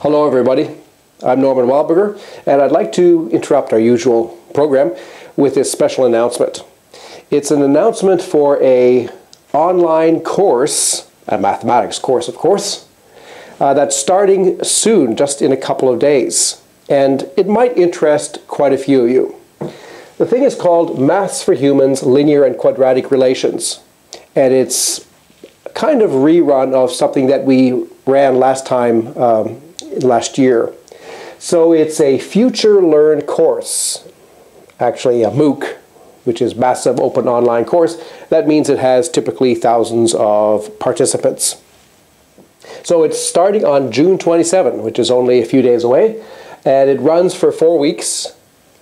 Hello everybody, I'm Norman Wildberger, and I'd like to interrupt our usual program with this special announcement. It's an announcement for an online course, a mathematics course of course, that's starting soon, just in a couple of days, and it might interest quite a few of you. The thing is called Maths for Humans, Linear and Quadratic Relations, and it's kind of rerun of something that we ran last time last year. So it's a FutureLearn course, actually a MOOC, which is massive open online course. That means it has typically thousands of participants. So it's starting on June 27, which is only a few days away, and it runs for 4 weeks,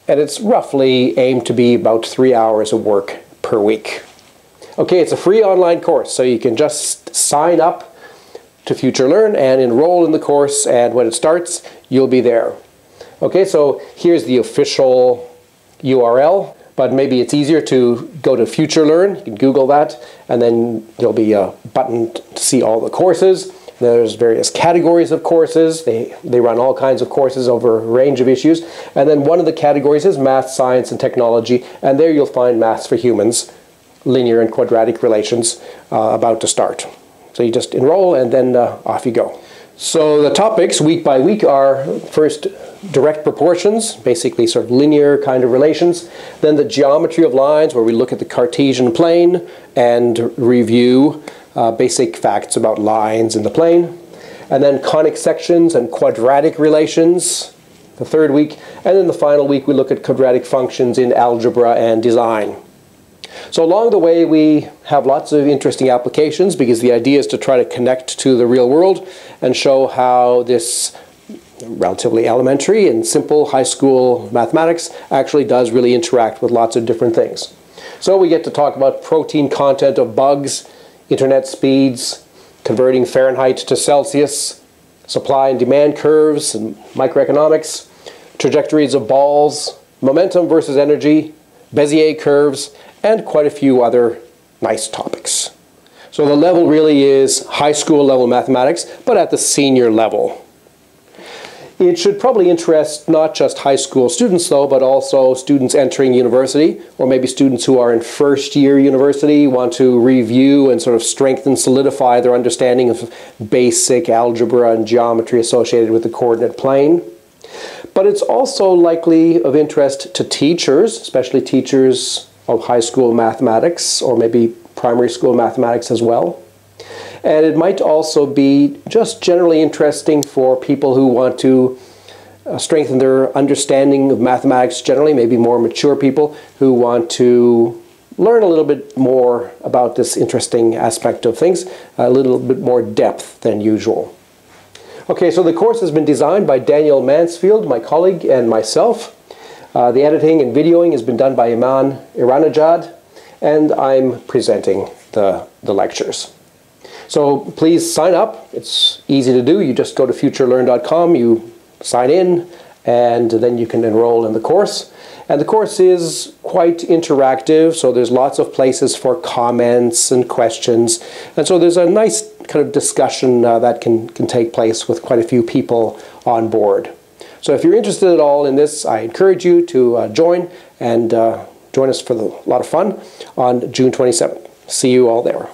and it's roughly aimed to be about 3 hours of work per week. Okay, it's a free online course, so you can just sign up to FutureLearn and enroll in the course, and when it starts, you'll be there. Okay, so here's the official URL, but maybe it's easier to go to FutureLearn, you can Google that, and then there'll be a button to see all the courses. There's various categories of courses. They run all kinds of courses over a range of issues, and then one of the categories is math, science, and technology, and there you'll find Maths for Humans, Linear and Quadratic Relations, about to start. So you just enroll and then off you go. So the topics week by week are first direct proportions, basically sort of linear kind of relations, then the geometry of lines where we look at the Cartesian plane and review basic facts about lines in the plane, and then conic sections and quadratic relations the third week, and then the final week we look at quadratic functions in algebra and design. So along the way we have lots of interesting applications because the idea is to try to connect to the real world and show how this relatively elementary and simple high school mathematics actually does really interact with lots of different things. So we get to talk about protein content of bugs, internet speeds, converting Fahrenheit to Celsius, supply and demand curves and microeconomics, trajectories of balls, momentum versus energy, Bézier curves, and quite a few other nice topics. So the level really is high school level mathematics, but at the senior level. It should probably interest not just high school students though, but also students entering university, or maybe students who are in first year university, want to review and sort of strengthen, solidify their understanding of basic algebra and geometry associated with the coordinate plane. But it's also likely of interest to teachers, especially teachers of high school mathematics, or maybe primary school mathematics as well. And it might also be just generally interesting for people who want to strengthen their understanding of mathematics generally, maybe more mature people who want to learn a little bit more about this interesting aspect of things, a little bit more depth than usual. Okay, so the course has been designed by Daniel Mansfield, my colleague, and myself. The editing and videoing has been done by Iman Iranajad, and I'm presenting the lectures. So please sign up. It's easy to do. You just go to futurelearn.com, you sign in, and then you can enroll in the course. And the course is quite interactive, so there's lots of places for comments and questions. And so there's a nice kind of discussion that can take place with quite a few people on board. So if you're interested at all in this, I encourage you to join and join us for a lot of fun on June 27th. See you all there.